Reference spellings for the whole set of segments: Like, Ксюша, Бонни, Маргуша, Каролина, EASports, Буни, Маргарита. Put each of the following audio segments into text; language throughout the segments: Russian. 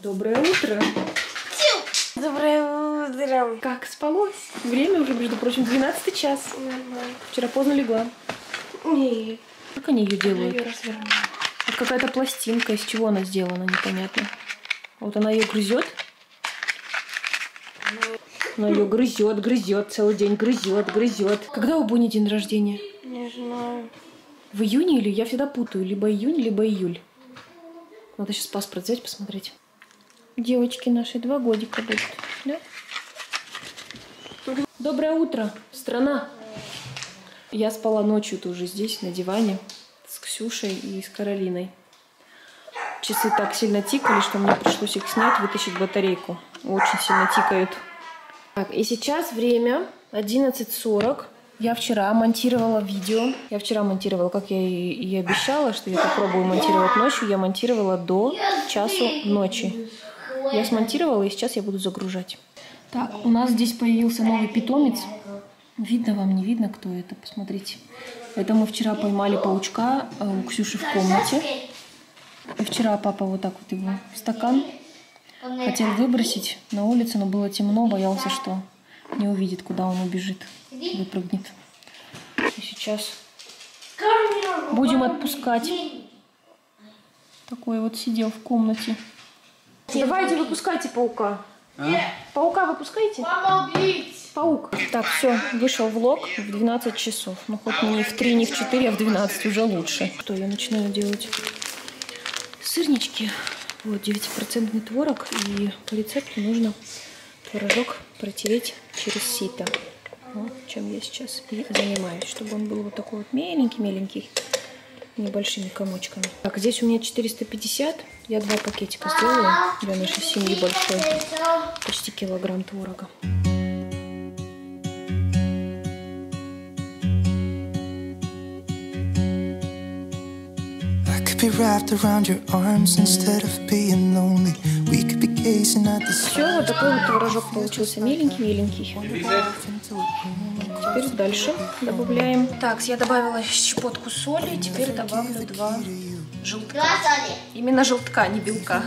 Доброе утро. Доброе утро. Как спалось? Время уже, между прочим, 12 час. Нормально. Вчера поздно легла. Нет. Как они ее делают? Ее развернула. Вот какая-то пластинка, из чего она сделана, непонятно. Вот она ее грызет. Она ее грызет, грызет, целый день грызет, грызет. Когда у Буни день рождения? Не знаю. В июне или? Я всегда путаю. Либо июнь, либо июль. Надо сейчас паспорт взять, посмотреть. Девочки наши 2 годика будут, да? Доброе утро, страна! Я спала ночью тоже здесь, на диване, с Ксюшей и с Каролиной. Часы так сильно тикали, что мне пришлось их снять, вытащить батарейку. Очень сильно тикают. Так, и сейчас время 11:40. Я вчера монтировала видео. Я вчера монтировала, как я и обещала, что я попробую монтировать ночью. Я монтировала до 1:00 ночи. Я смонтировала, и сейчас я буду загружать. Так, у нас здесь появился новый питомец. Видно вам, не видно, кто это? Посмотрите. Это мы вчера поймали паучка у Ксюши в комнате. И вчера папа вот так вот его в стакан хотел выбросить на улицу, но было темно, боялся, что не увидит, куда он убежит, выпрыгнет. И сейчас будем отпускать. Такой вот сидел в комнате. Давайте выпускайте паука. А? Паука выпускайте? Помогите! Паук. Так, все, вышел влог в 12 часов. Ну, хоть не в 3, не в 4, а в 12 уже лучше. Что я начинаю делать? Сырнички. Вот, 9% творог. И по рецепту нужно творожок протереть через сито. Вот, чем я сейчас и занимаюсь. Чтобы он был вот такой вот меленький-меленький. Небольшими комочками. Так, здесь у меня 450. Я 2 пакетика сделаю для нашей семьи большой. Почти килограмм творога. Все, вот такой вот творожок получился. Миленький-миленький. Теперь дальше добавляем. Так, я добавила щепотку соли. Теперь добавлю 2 желтка. Именно желтка, не белка.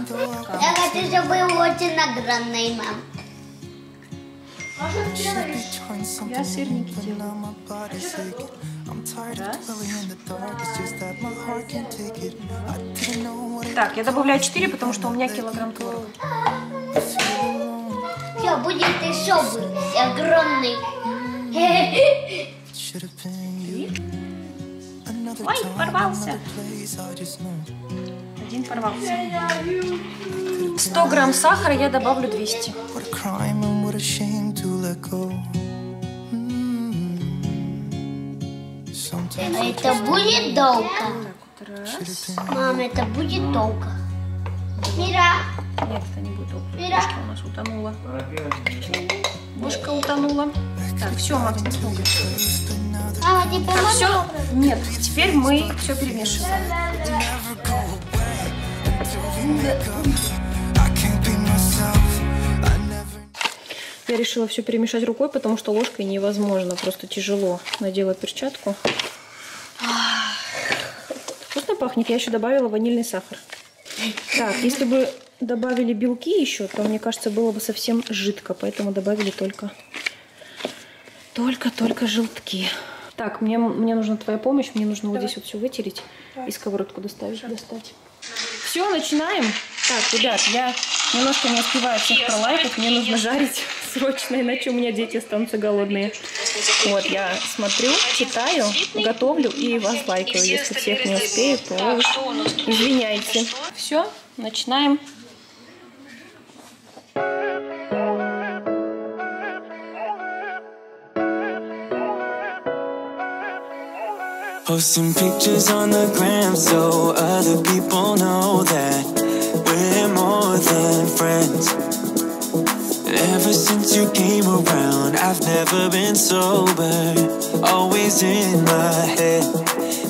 Я хочу, чтобы было очень огромное, мам. Я сырники делаю. Так, я добавляю 4, потому что у меня килограмм творога. Все, будет еще быть огромный. Ой, порвался. 1 порвался. 100 грамм сахара я добавлю 200. Это будет долго. Так, вот. Мам, это будет долго. Мира. Нет, это не будет долго. Мира. Бушка у нас утонула. Бушка утонула. Так, все, Макс, не трогай. Так, все? Нет, теперь мы все перемешиваем. Я решила все перемешать рукой, потому что ложкой невозможно, просто тяжело. Надела перчатку. Вкусно пахнет, я еще добавила ванильный сахар. Так, если бы добавили белки еще, то, мне кажется, было бы совсем жидко, поэтому добавили только желтки. Так, мне нужна твоя помощь, мне нужно вот здесь вот все вытереть и сковородку достать. Все, начинаем. Так, ребят, я немножко не успеваю всех пролайкать, мне нужно жарить срочно, иначе у меня дети останутся голодные. Вот, я смотрю, читаю, готовлю и вас лайкаю. Если всех не успею, то извиняйте. Все, начинаем. Posting pictures on the gram so other people know that we're more than friends. Ever since you came around, I've never been sober, always in my head.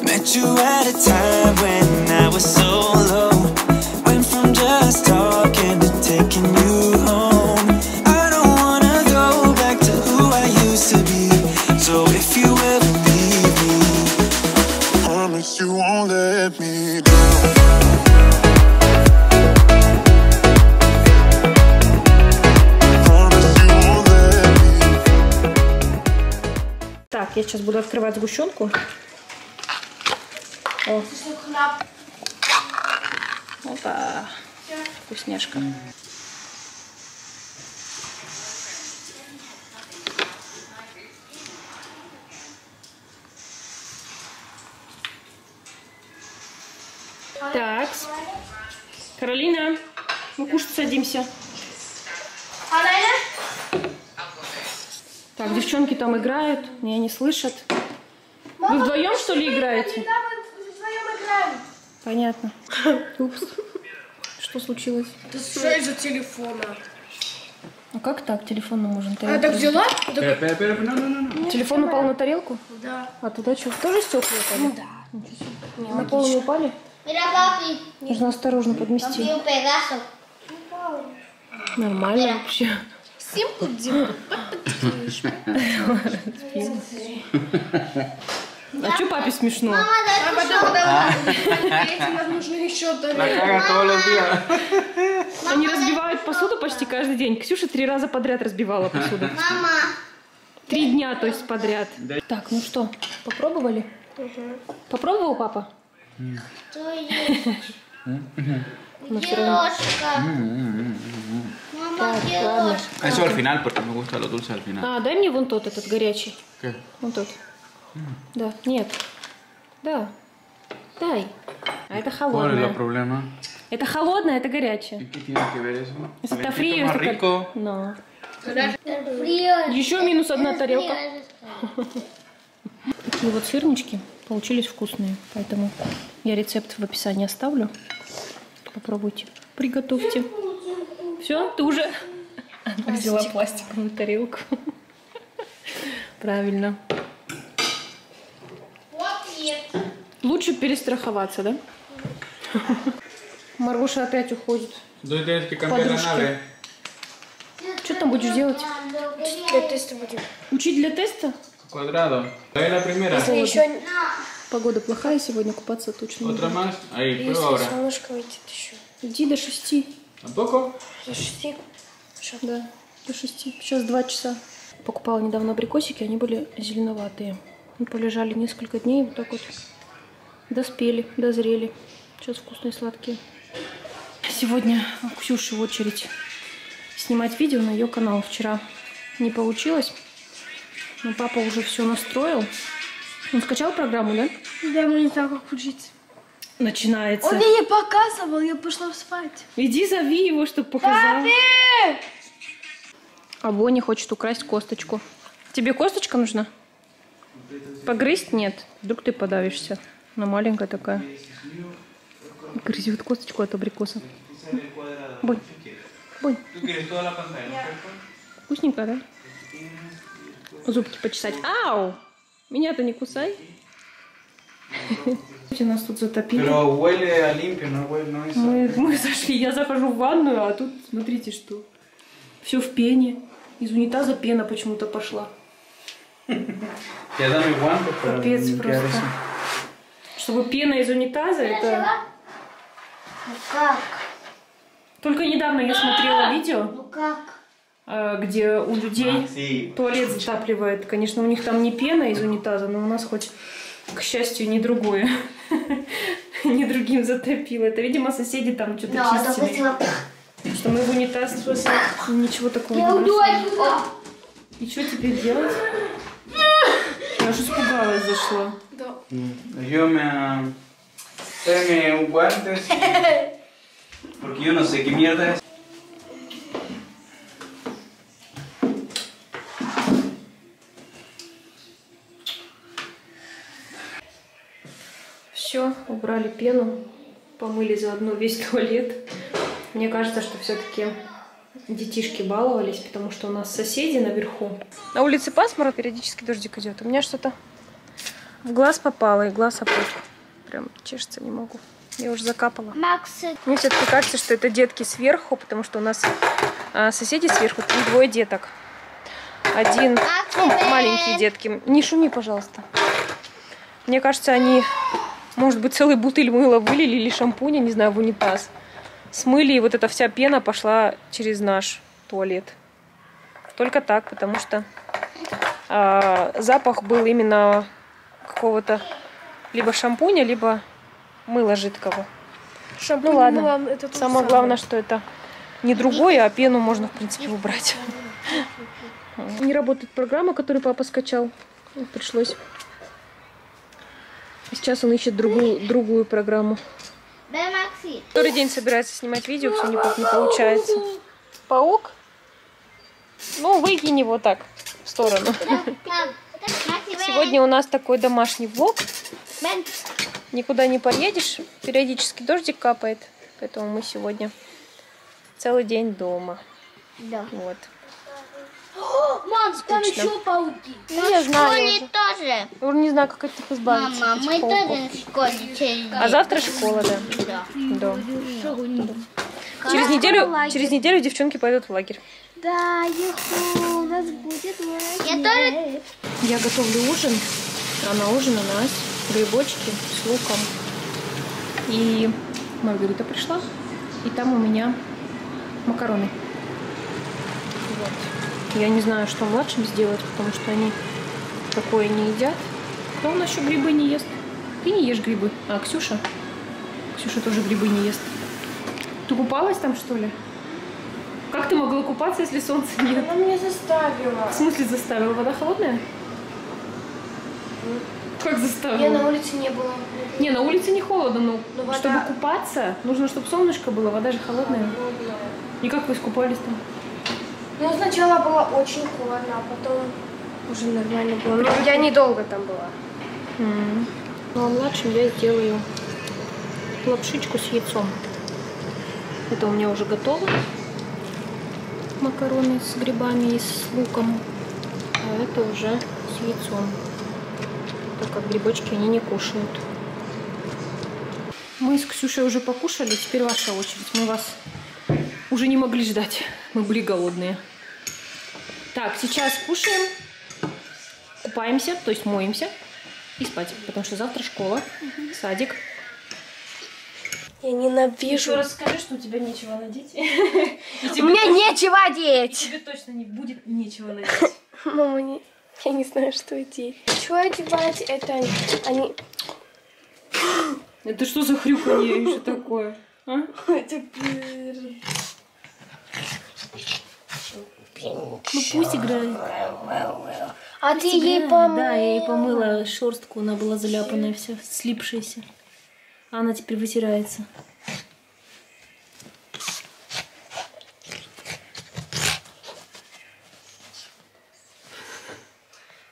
Met you at a time when I was so low, went from just talking to taking you home. I don't wanna go back to who I used to be, so if you ever you won't let me go. Так, я сейчас буду открывать сгущенку. О. Опа. Вкусняшка. Так. Каролина, мы кушать садимся. Так, девчонки там играют, меня не слышат. Мама, вы вдвоем, что ли, играете? Да, мы вдвоем играем. Понятно. Упс. Что случилось? Ты стой за телефона. А как так? Телефон нужен. А так взяла? Телефон упал на тарелку? Да. А туда что? Тоже стекла упали? Ну да. На пол не упали? Нужно осторожно подмести. Нормально вообще. А что папе смешно? Мама, нам нужно еще тарелки. Они разбивают посуду почти каждый день. Ксюша 3 раза подряд разбивала посуду. Мама. 3 дня, то есть, подряд. Так, ну что, попробовали? Попробовал папа? Что есть? Пирожка. Так, ладно. А, дай мне вон тот, этот горячий. Вон тот. Да, нет. Да. Дай. А это холодное. Проблема? Это холодное, это горячее. Это фрио. Еще минус 1 тарелка. Такие вот сырнички получились вкусные. Поэтому я рецепт в описании оставлю. Попробуйте, приготовьте. Все, ты уже взяла пластиковую тарелку. Правильно. Лучше перестраховаться, да? Маргуша опять уходит. Что там будешь делать? Учить для теста будем. Учить для теста? Квадратом. Погода плохая, сегодня купаться точно не буду. Если солнышко выйдет еще. Иди до 6. До 6? Да, до 6. Сейчас 2 часа. Покупала недавно абрикосики, они были зеленоватые. Мы полежали несколько дней, вот так вот доспели, дозрели. Сейчас вкусные, сладкие. Сегодня у Ксюши в очередь снимать видео на ее канал. Вчера не получилось, но папа уже все настроил. Он скачал программу, да? Да, ему не так как учиться. Начинается. Он мне не показывал, я пошла спать. Иди зови его, чтобы показал. Папе! А Бонни хочет украсть косточку. Тебе косточка нужна? Погрызть? Нет. Вдруг ты подавишься. Она маленькая такая. Грызет косточку от абрикоса. Бонь. Бонь. Вкусненько, да? Зубки почесать. Ау! Меня-то не кусай. Нас тут затопили. Мы зашли, я захожу в ванную, а тут, смотрите, что. Все в пене. Из унитаза пена почему-то пошла. Капец просто. Чтобы пена из унитаза, это... Только недавно я смотрела видео, где у людей туалет затапливает. Конечно, у них там не пена из унитаза, но у нас хоть, к счастью, не другое. Не другим затопило. Это, видимо, соседи там что-то чистили. Что мы в унитаз ничего такого не нашли. И что теперь делать? Я аж испугалась, зашла. Все, убрали пену, помыли заодно весь туалет. Мне кажется, что все-таки детишки баловались, потому что у нас соседи наверху. На улице пасмурно, периодически дождик идет. У меня что-то в глаз попало, и глаз опух. Прям чешется, не могу. Я уже закапала. Мне все-таки кажется, что это детки сверху, потому что у нас соседи сверху, там 2 деток. Один, маленькие детки. Не шуми, пожалуйста. Мне кажется, они... Может быть, целый бутыль мыла вылили или шампуня, не знаю, в унитаз. Смыли, и вот эта вся пена пошла через наш туалет. Только так, потому что запах был именно какого-то либо шампуня, либо мыла жидкого. Шампунь, ну ладно, мыла, это самое главное, что это не другое, а пену можно, в принципе, убрать. Не работает программа, которую папа скачал. Пришлось. Сейчас он ищет другую программу. Второй день собирается снимать видео, все никак не получается. Паук? Ну, выкинь его так, в сторону. Сегодня у нас такой домашний влог. Никуда не поедешь, периодически дождик капает. Поэтому мы сегодня целый день дома. Да. Вот. Мам, там еще пауки. Ну, я знаю. В школе тоже. Я не знаю, как от них избавиться. Мама, мы тоже в школе через неделю. А завтра школа, да? Да. Через неделю девчонки пойдут в лагерь. Да, у нас будет лагерь. Я готовлю ужин, а на ужин у нас грибочки с луком. И Маргарита пришла, и там у меня макароны. Вот. Я не знаю, что младшим сделать, потому что они такое не едят. Кто у нас еще грибы не ест? Ты не ешь грибы. А Ксюша? Ксюша тоже грибы не ест. Ты купалась там, что ли? Как ты могла купаться, если солнца нет? Она меня заставила. В смысле заставила? Вода холодная? Как заставила? Я на улице не была. Не, на улице не холодно, но вода... чтобы купаться, нужно, чтобы солнышко было, вода же холодная. И как вы искупались там? Ну, сначала было очень холодно, а потом уже нормально было. Но я недолго там была. Ну, а младшим я сделаю лапшичку с яйцом. Это у меня уже готово. Макароны с грибами и с луком. А это уже с яйцом. Так как грибочки они не кушают. Мы с Ксюшей уже покушали, теперь ваша очередь. Мы вас уже не могли ждать. Мы были голодные. Так, сейчас кушаем, купаемся, то есть моемся и спать. Потому что завтра школа, садик. Я ненавижу. Еще расскажи, что у тебя нечего надеть. У меня нечего одеть. Тебе точно не будет нечего надеть. Мама, я не знаю, что одеть. Что одевать? Это они... Это что за хрюканье еще такое? А? Теперь... Ну пусть играет. А ты ей помыла? Да, я ей помыла шерстку, она была заляпанная вся, слипшаяся. А она теперь вытирается.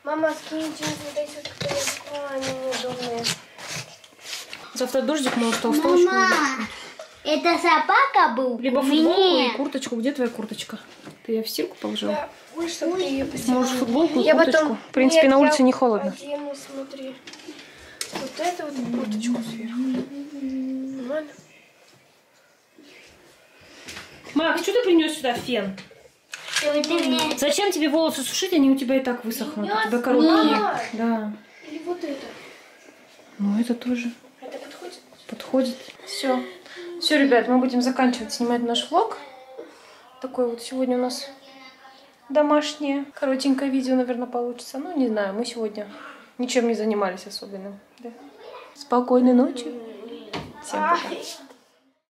Мама, скиньте мне сюда, когда они неудобные. Завтра дождик, может, толстовочку. Мама, это собака был? Либо футболку и курточку. Где твоя курточка? Ты ее в стирку положила? Да. Ой, может, футболку и курточку? Потом... В принципе, на улице не холодно. Одену, смотри. Вот эту вот курточку сверху. Нормально? Макс, что ты принес сюда фен? Зачем тебе волосы сушить? Они у тебя и так высохнут. У тебя короткие. Да. Или вот это. Ну, это тоже. Это подходит? Подходит. Все. Все, ребят, мы будем заканчивать снимать наш влог. Такой вот сегодня у нас домашнее. Коротенькое видео, наверное, получится. Ну, не знаю, мы сегодня... Ничем не занимались особенным. Да. Спокойной ночи. Всем пока.